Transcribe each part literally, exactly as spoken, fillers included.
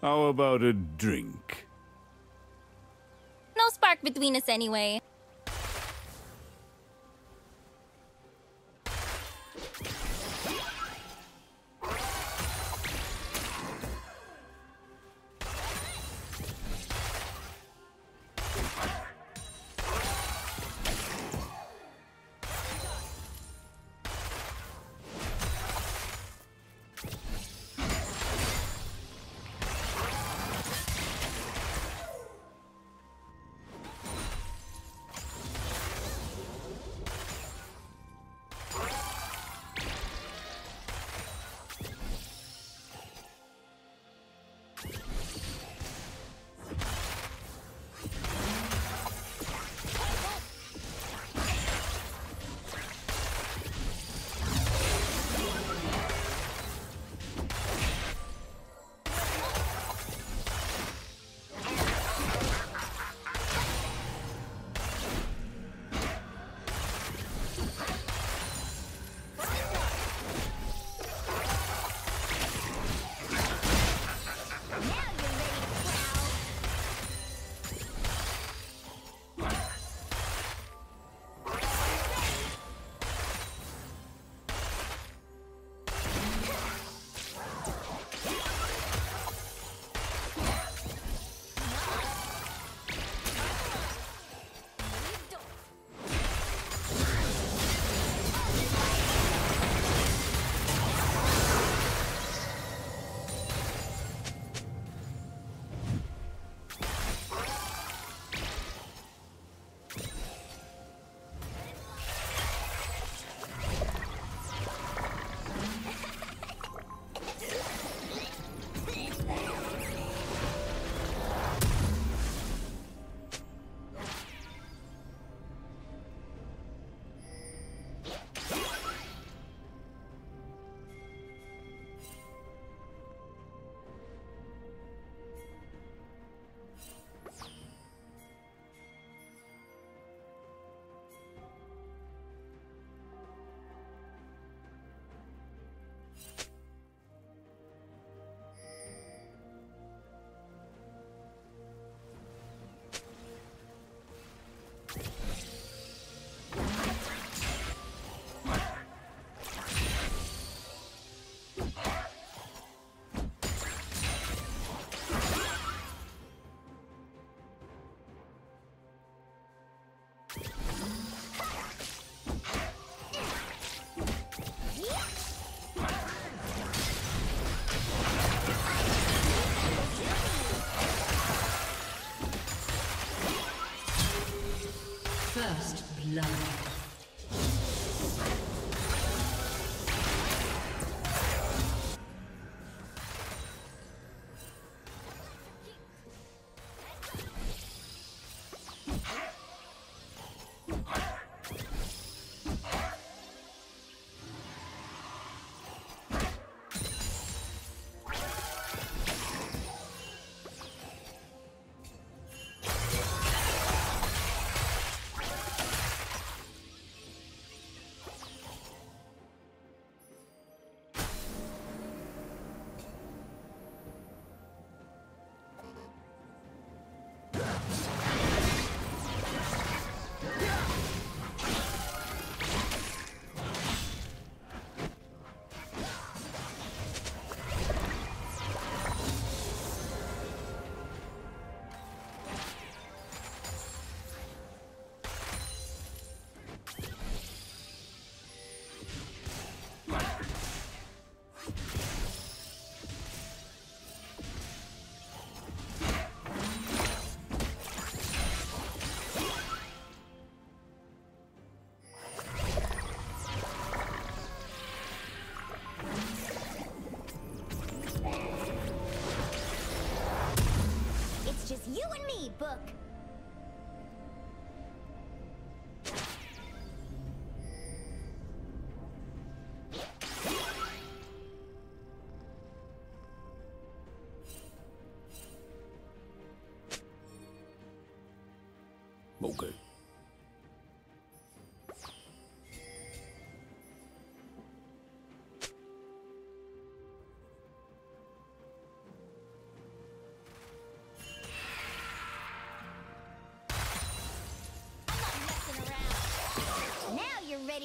How about a drink? No spark between us anyway. First blood. You and me, book. Okay.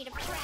ready to prowl.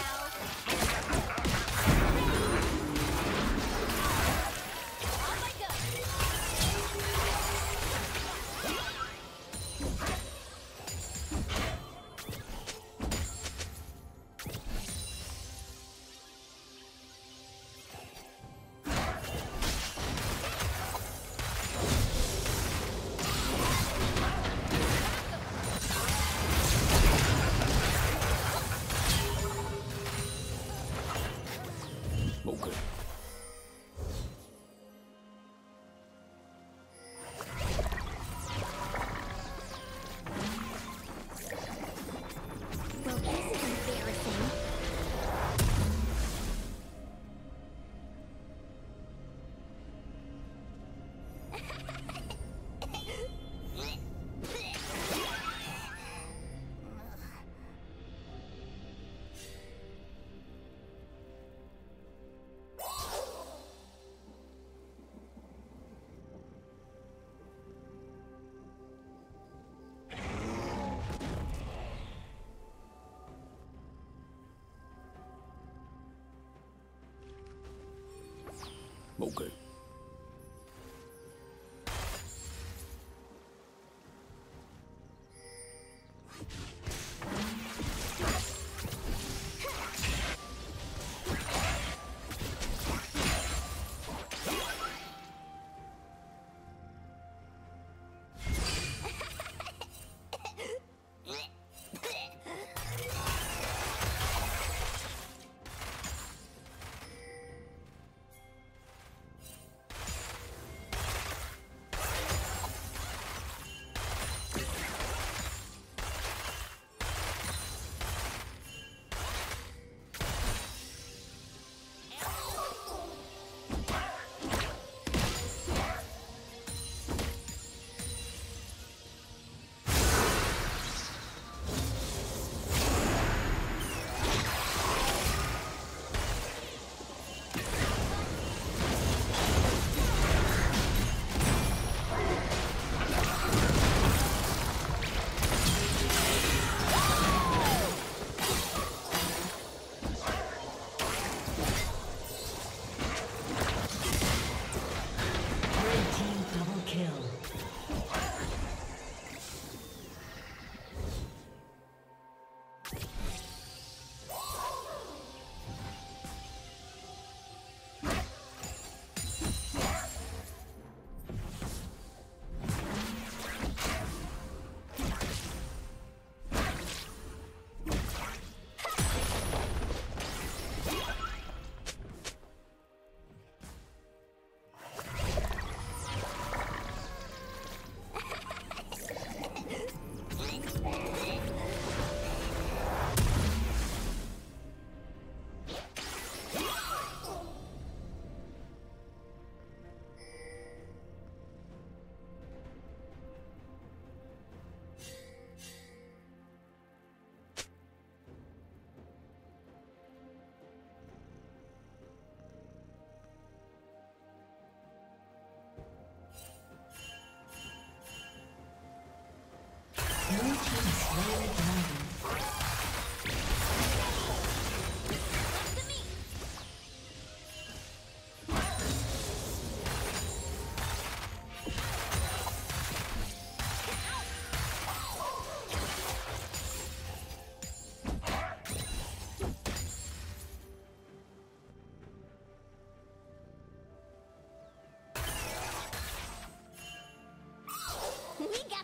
Okay.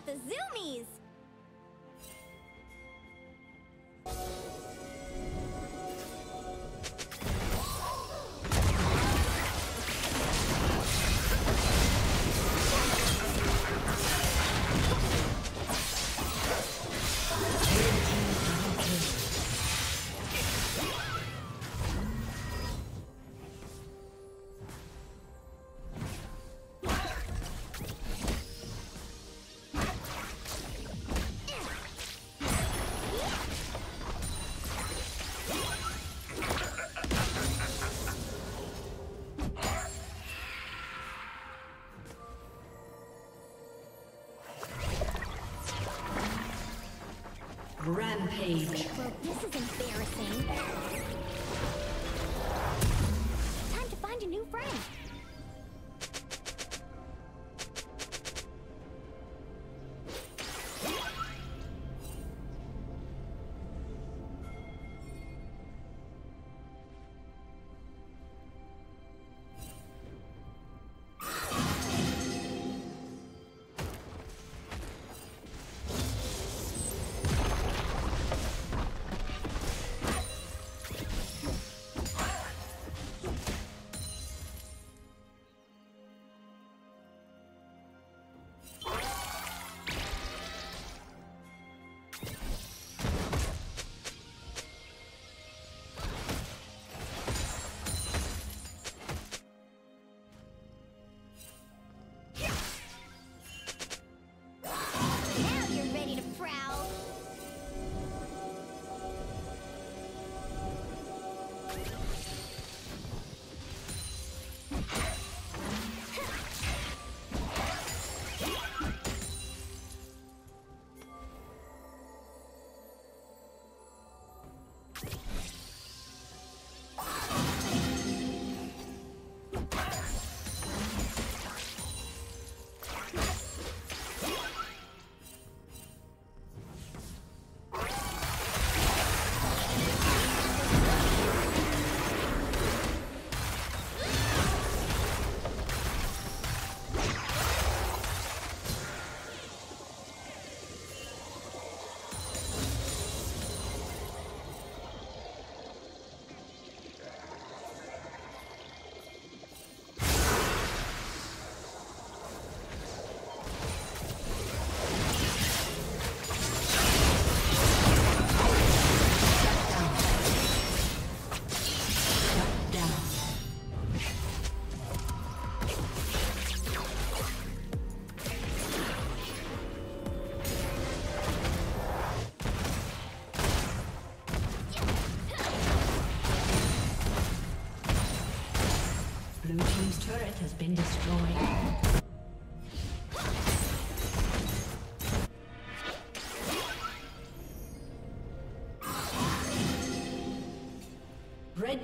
The zoomies! Rampage. Well, this is embarrassing. Time to find a new friend. Has been destroyed. Red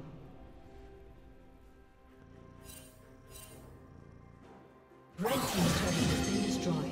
Red team's turret has been destroyed.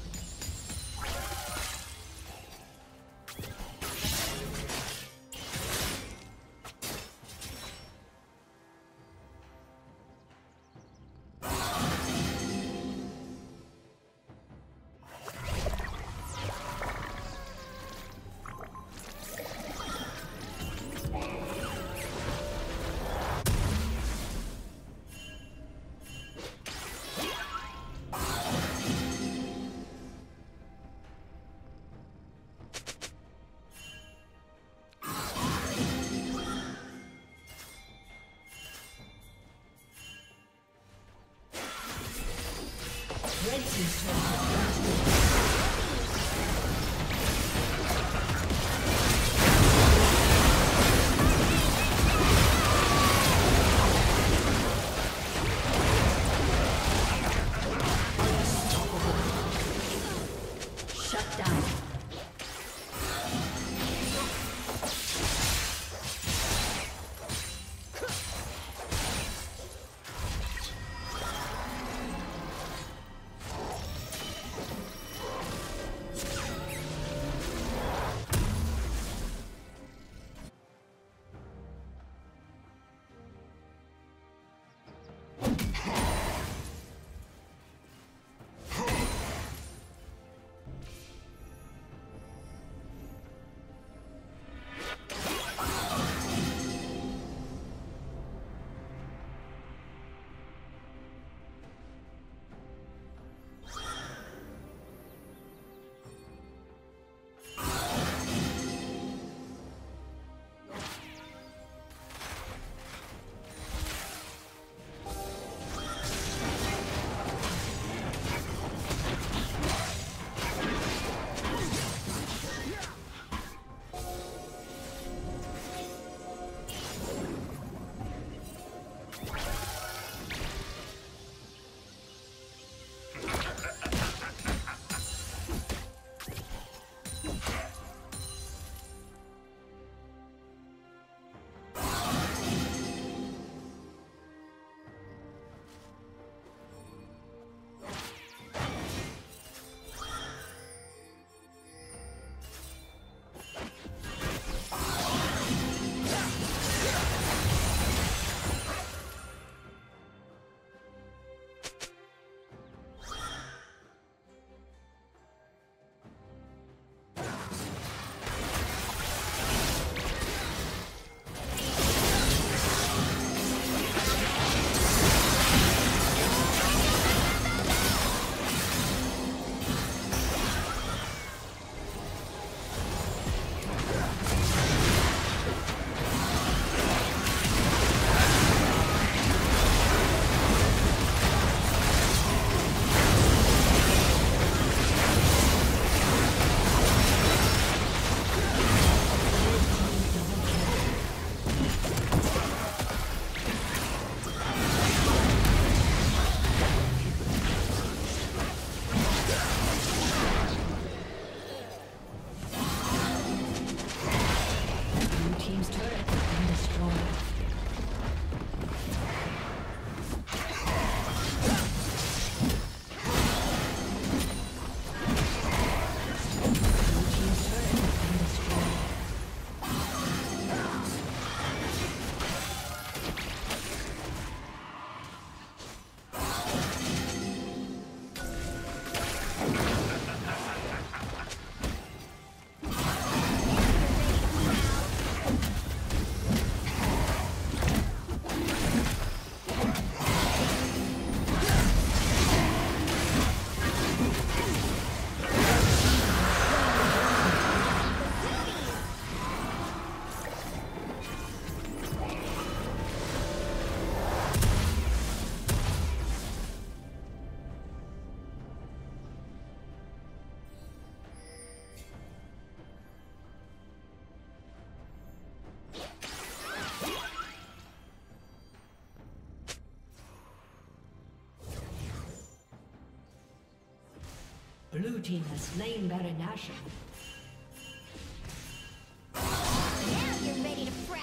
Blue team has slain Baron Nashor. Now you're ready to prowl.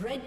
Red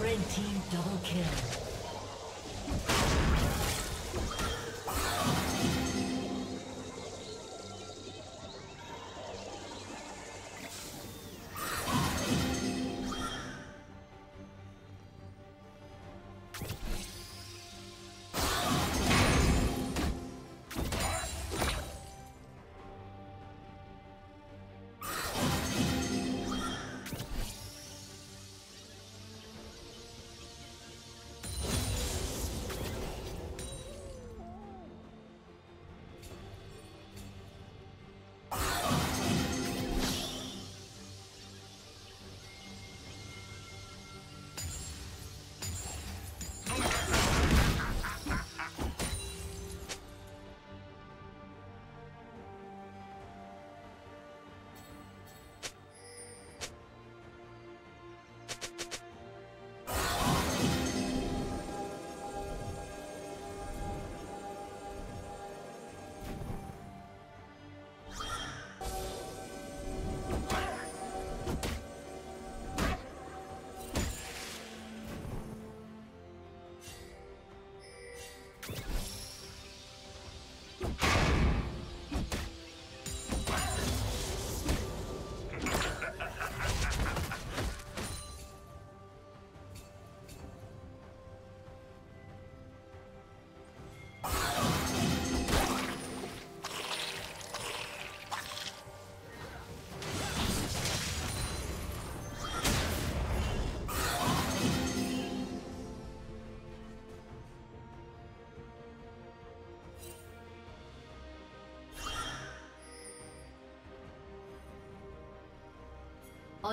Red team double kill.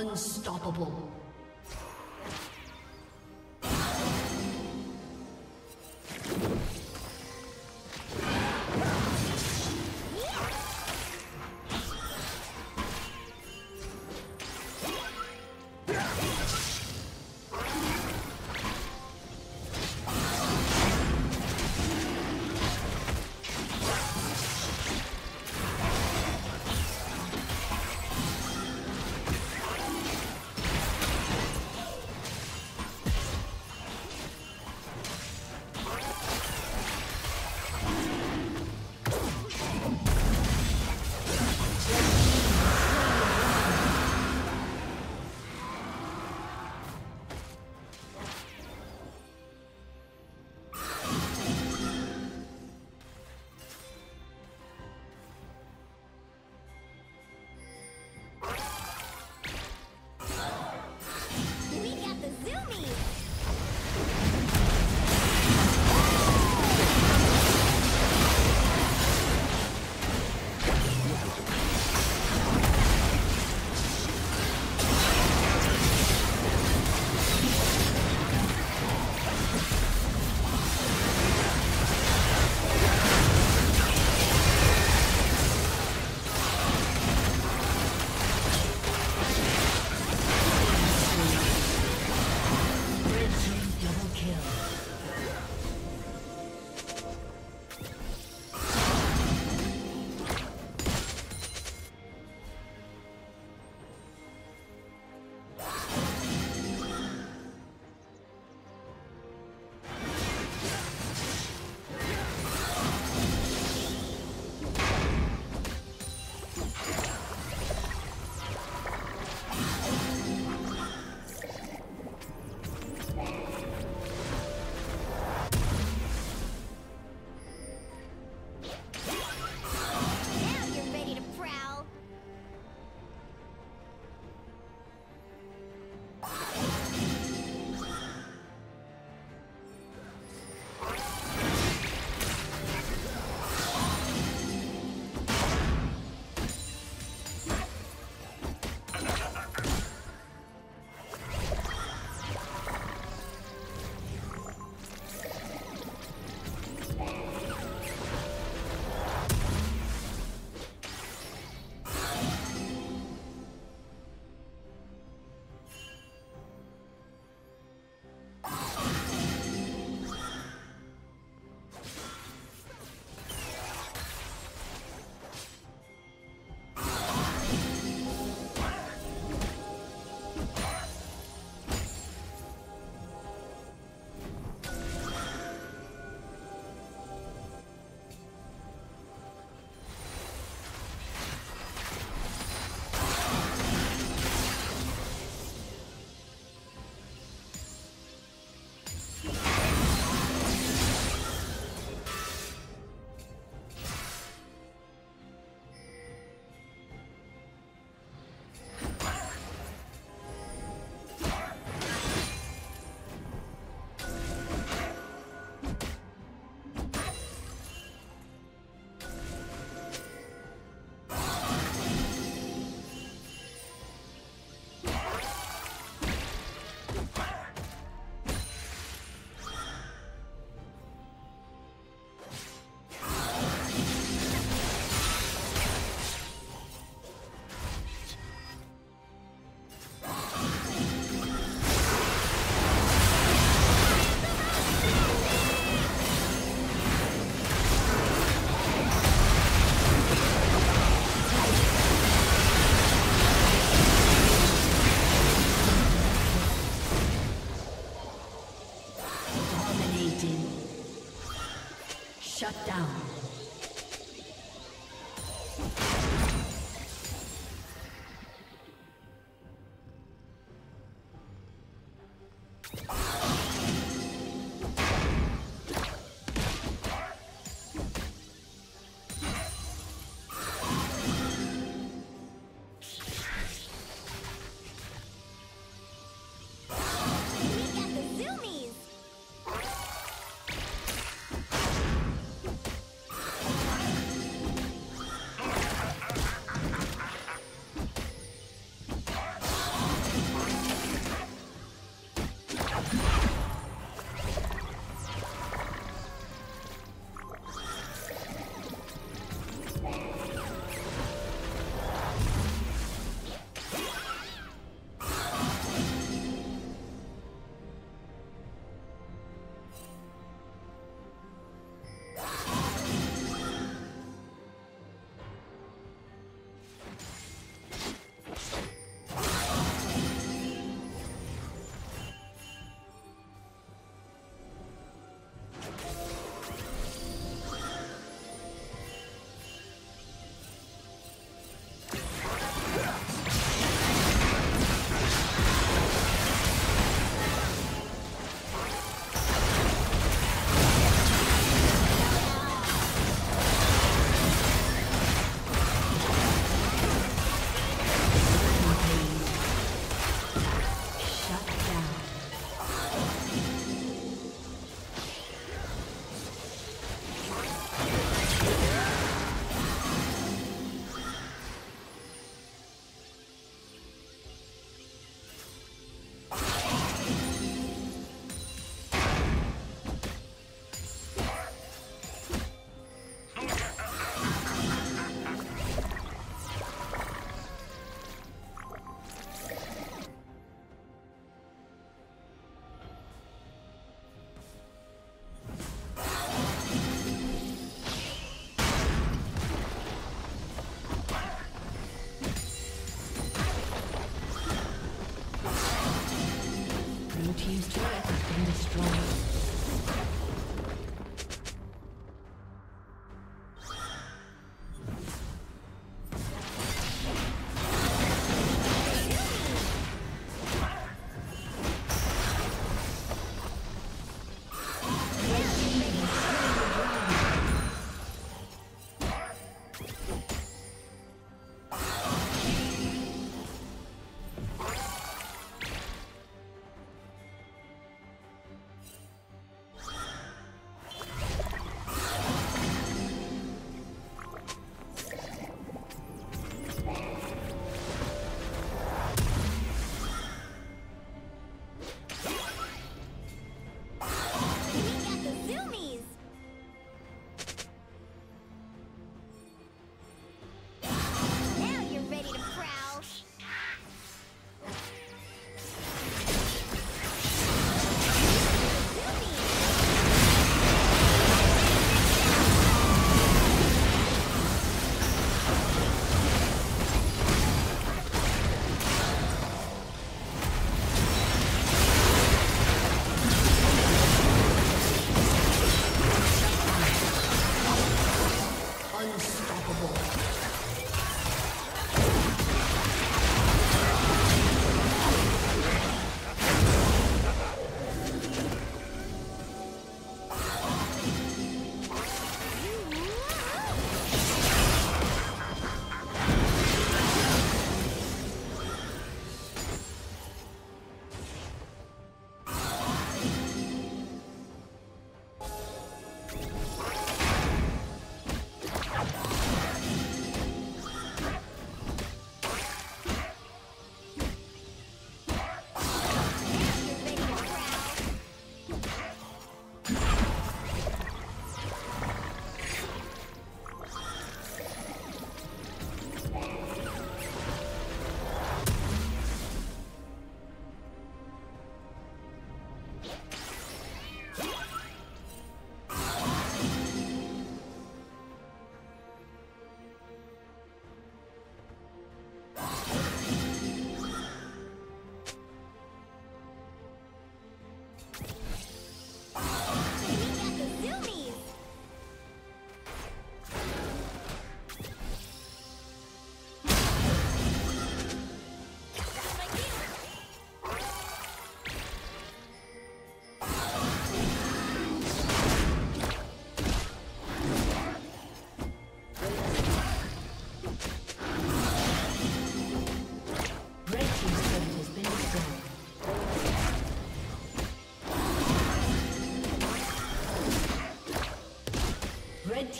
Unstoppable.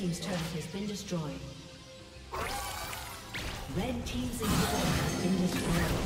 team's turret has been destroyed. Red team's inhibitor has been destroyed.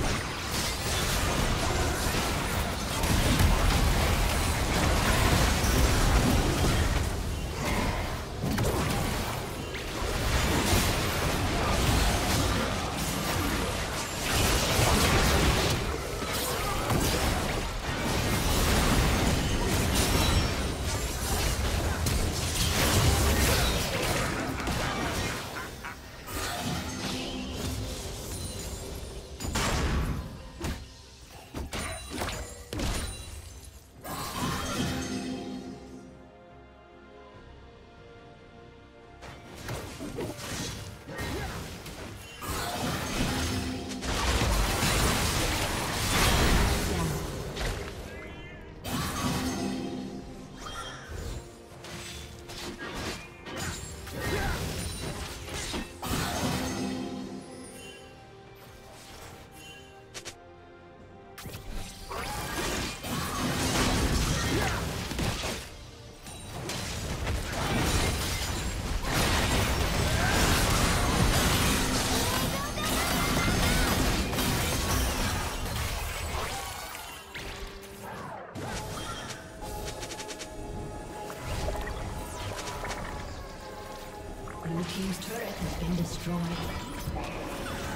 Blue team's turret has been destroyed.